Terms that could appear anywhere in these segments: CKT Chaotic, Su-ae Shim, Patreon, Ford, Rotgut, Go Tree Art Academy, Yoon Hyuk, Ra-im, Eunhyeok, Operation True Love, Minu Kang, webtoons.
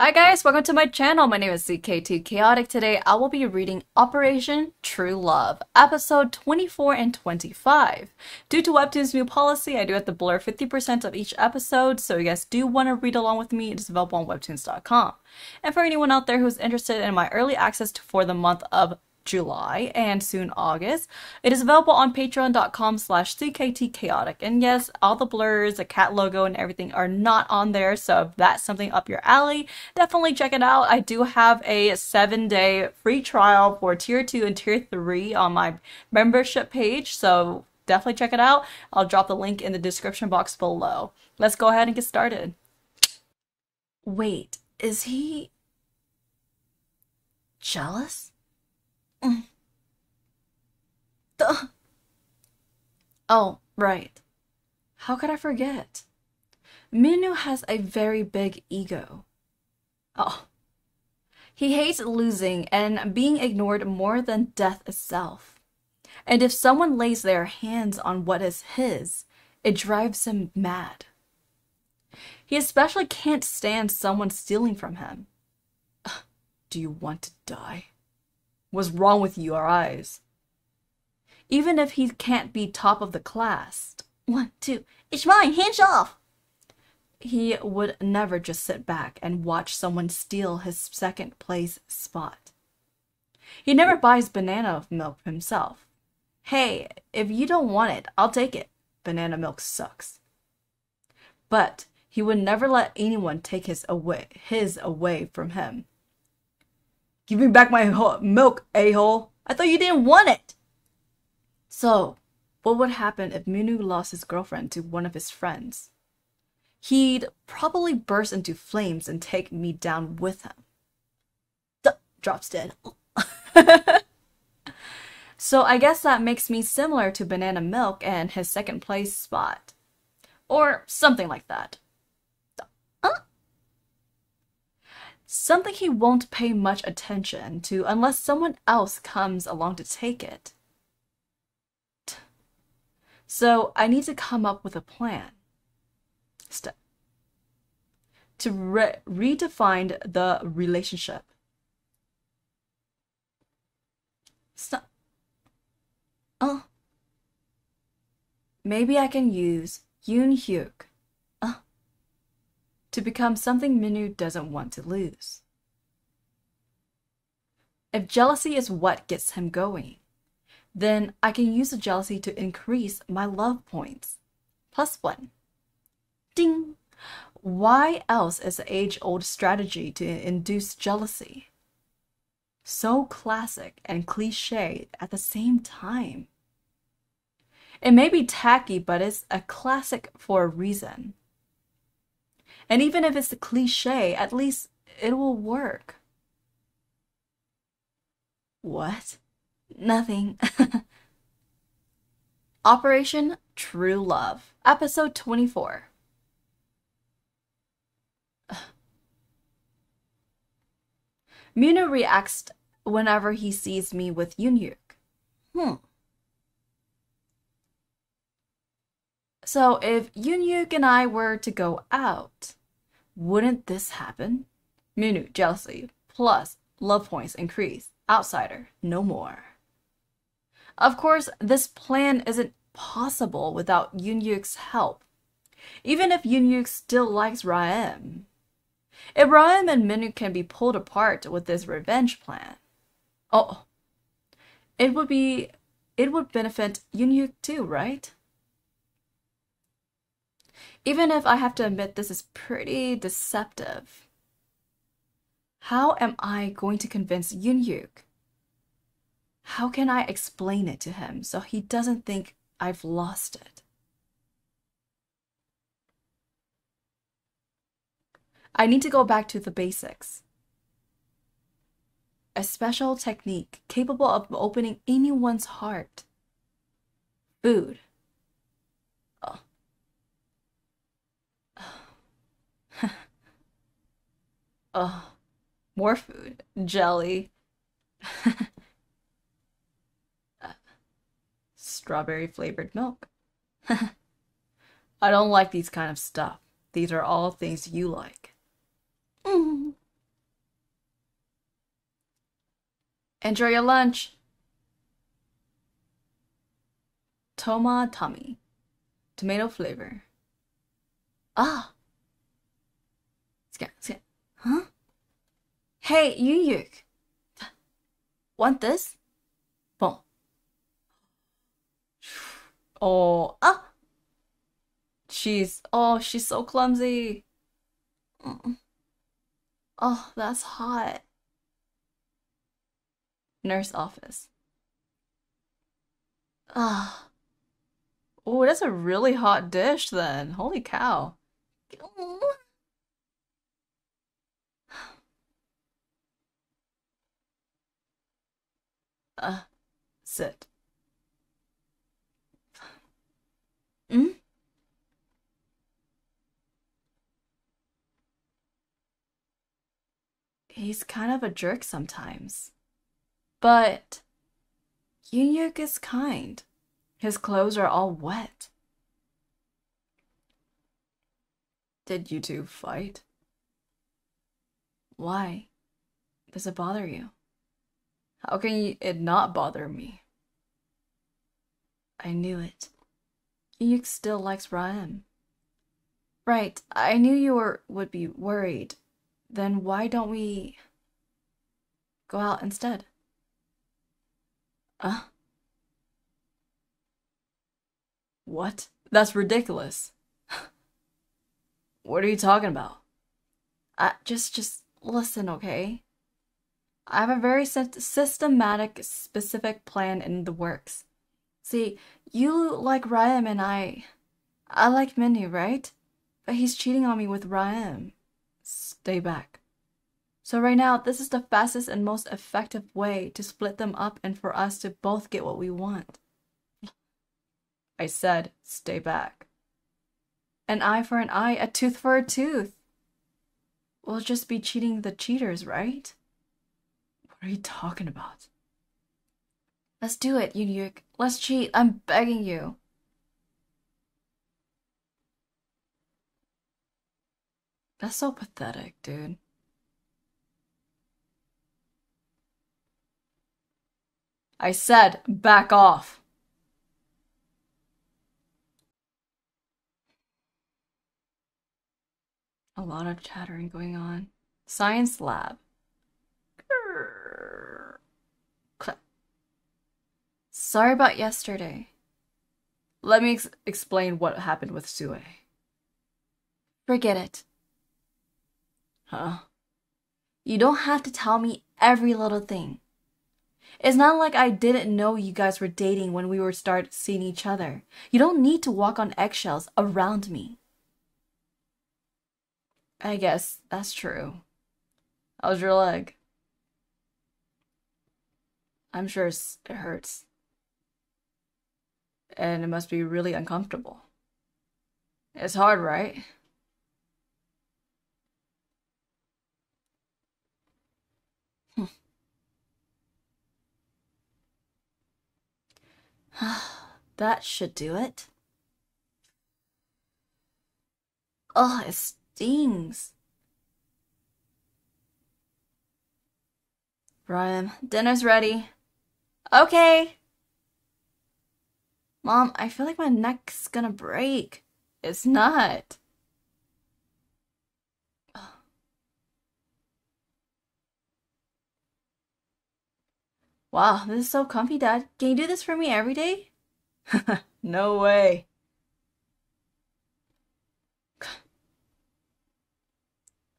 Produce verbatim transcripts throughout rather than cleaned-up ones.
Hi guys, welcome to my channel. My name is C K T Chaotic. Today I will be reading Operation True Love, episode twenty-four and twenty-five. Due to Webtoons' new policy, I do have to blur fifty percent of each episode, so if you guys do want to read along with me, it is available on webtoons dot com. And for anyone out there who's interested in my early access for the month of July and soon August, it is available on patreon dot com slash C K T Chaotic. And yes, all the blurs, the cat logo and everything are not on there, so if that's something up your alley, definitely check it out. I do have a seven day free trial for tier two and tier three on my membership page, so definitely check it out. I'll drop the link in the description box below. Let's go ahead and get started. Wait, is he jealous? Duh. Oh, right. How could I forget? Minu has a very big ego. Oh. He hates losing and being ignored more than death itself. And if someone lays their hands on what is his, it drives him mad. He especially can't stand someone stealing from him. Do you want to die? What's wrong with your eyes? Even if he can't be top of the class, one, two, it's mine, hands off! He would never just sit back and watch someone steal his second place spot. He never buys banana milk himself. Hey, if you don't want it, I'll take it. Banana milk sucks. But he would never let anyone take his away, his away from him. Give me back my milk, a-hole. I thought you didn't want it. So, what would happen if Minu lost his girlfriend to one of his friends? He'd probably burst into flames and take me down with him. Duh, drops dead. So I guess that makes me similar to Banana Milk and his second place spot. Or something like that. Something he won't pay much attention to unless someone else comes along to take it. So I need to come up with a plan. Step. To re redefine the relationship. Stop. Uh. Maybe I can use Yoon Hyuk to become something Minu doesn't want to lose. If jealousy is what gets him going, then I can use the jealousy to increase my love points. Plus one. Ding! Why else is the age-old strategy to induce jealousy? So classic and cliche at the same time. It may be tacky, but it's a classic for a reason. And even if it's a cliche, at least it will work. What? Nothing. Operation True Love, episode twenty-four. Minu reacts whenever he sees me with Eunhyeok. Hmm. So if Eunhyeok and I were to go out, wouldn't this happen? Minu, jealousy, plus love points increase, outsider, no more. Of course, this plan isn't possible without Eunhyeok's help, even if Eunhyeok still likes Ra-im. If Ra-im and Minu can be pulled apart with this revenge plan, oh, it would be, it would benefit Eunhyeok too, right? Even if I have to admit this is pretty deceptive. How am I going to convince Eunhyeok? How can I explain it to him so he doesn't think I've lost it? I need to go back to the basics. A special technique capable of opening anyone's heart. Food. Oh, more food. Jelly. uh, strawberry flavored milk. I don't like these kind of stuff. These are all things you like. Mm. Enjoy your lunch. Toma Tommy. Tomato flavor. Ah. Huh? Hey, Yoon Hyuk. Want this? Bon. Oh, ah. She's, oh, she's so clumsy. Oh, that's hot. Nurse office. Ah. Oh, that's a really hot dish then. Holy cow. Uh, sit. Hmm? He's kind of a jerk sometimes. But Eunhyeok is kind. His clothes are all wet. Did you two fight? Why? Does it bother you? How can it not bother me? I knew it. Eunhyeok still likes Ra-im. Right, I knew you were would be worried. Then why don't we go out instead? Uh? What? That's ridiculous. What are you talking about? Uh, just, just listen, okay? I have a very systematic, specific plan in the works. See, you like Ra-im and I... I like Minu, right? But he's cheating on me with Ra-im. Stay back. So right now, this is the fastest and most effective way to split them up and for us to both get what we want. I said, stay back. An eye for an eye, a tooth for a tooth. We'll just be cheating the cheaters, right? What are you talking about? Let's do it, Eunhyeok. Let's cheat. I'm begging you. That's so pathetic, dude. I said, back off. A lot of chattering going on. Science lab. Sorry about yesterday. Let me ex explain what happened with Sue. Forget it. Huh? You don't have to tell me every little thing. It's not like I didn't know you guys were dating when we were start seeing each other. You don't need to walk on eggshells around me. I guess that's true. How's your leg? I'm sure it hurts. And it must be really uncomfortable. It's hard, right? That should do it. Oh, it stings. Ra-im, dinner's ready. Okay. Mom, I feel like my neck's gonna break. It's not. Wow, this is so comfy, Dad. Can you do this for me every day? No way.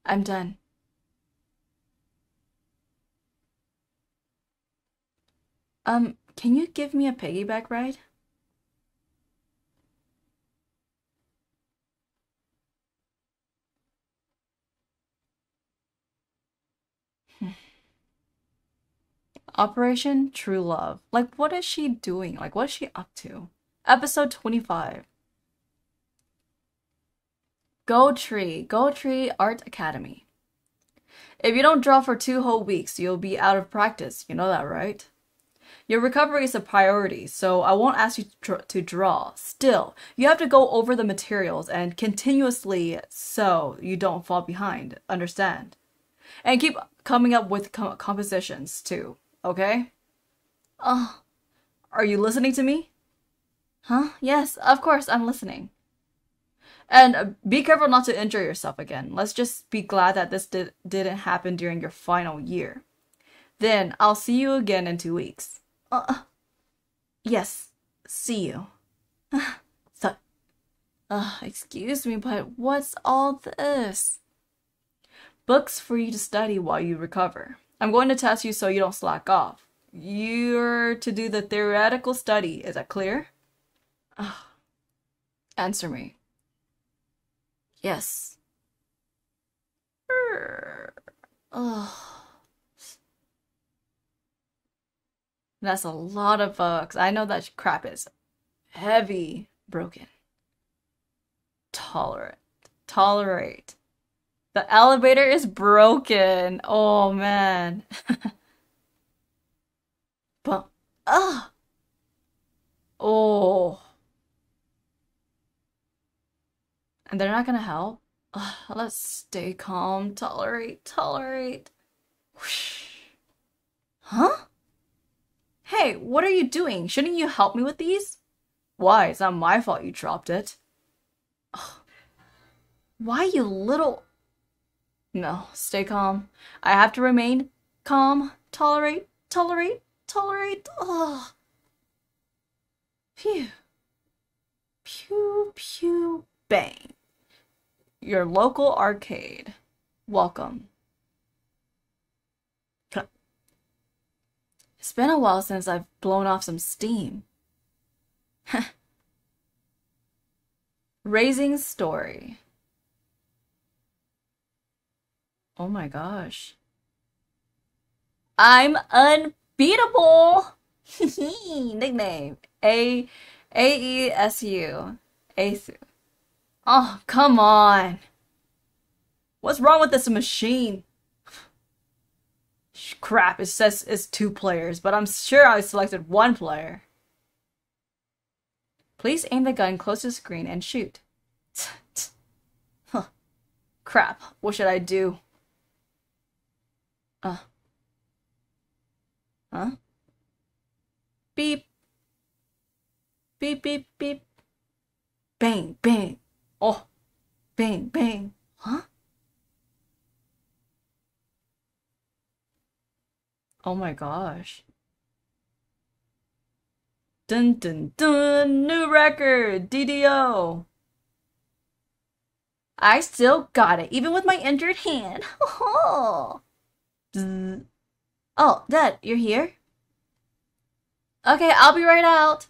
I'm done. Um, can you give me a piggyback ride? Operation True Love. Like, what is she doing? Like, what is she up to? Episode twenty-five. Go Tree. Go Tree Art Academy. If you don't draw for two whole weeks, you'll be out of practice. You know that, right? Your recovery is a priority, so I won't ask you to draw. Still, you have to go over the materials and continuously so you don't fall behind. Understand? And keep coming up with com compositions, too. Okay? Oh, are you listening to me? Huh? Yes, of course, I'm listening. And be careful not to injure yourself again. Let's just be glad that this did, didn't happen during your final year. Then I'll see you again in two weeks. Uh, yes, see you. So, uh, excuse me, but what's all this? Books for you to study while you recover. I'm going to test you so you don't slack off. You're to do the theoretical study. Is that clear? Uh, answer me. Yes. Oh. That's a lot of books. I know that crap is heavy, broken. Tolerate. Tolerate. The elevator is broken. Oh, man. Bump. Oh. Oh. And they're not gonna help. Ugh, let's stay calm. Tolerate, tolerate. Whoosh. Huh? Hey, what are you doing? Shouldn't you help me with these? Why? It's not my fault you dropped it. Ugh. Why, you little... No, stay calm. I have to remain calm. Tolerate, tolerate, tolerate. Ugh. Phew. Pew, pew, bang. Your local arcade. Welcome. It's been a while since I've blown off some steam. Raising story. Oh my gosh. I'm unbeatable! Nickname. A A E S U. Asu. Oh, come on. What's wrong with this machine? Crap, it says it's two players, but I'm sure I selected one player. Please aim the gun close to the screen and shoot. Huh. Crap, what should I do? Uh. Huh? Beep. Beep, beep, beep. Bang, bang. Oh. Bang, bang. Huh? Oh my gosh. Dun, dun, dun. New record. D D O. I still got it, even with my injured hand. Oh. Oh, Dad, you're here? Okay, I'll be right out.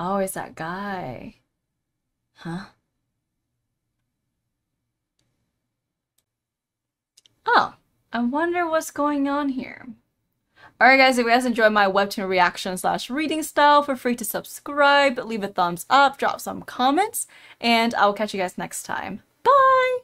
Oh, it's that guy. Huh? Oh, I wonder what's going on here. Alright guys, if you guys enjoyed my webtoon reaction slash reading style, feel free to subscribe, leave a thumbs up, drop some comments, and I'll catch you guys next time. Bye!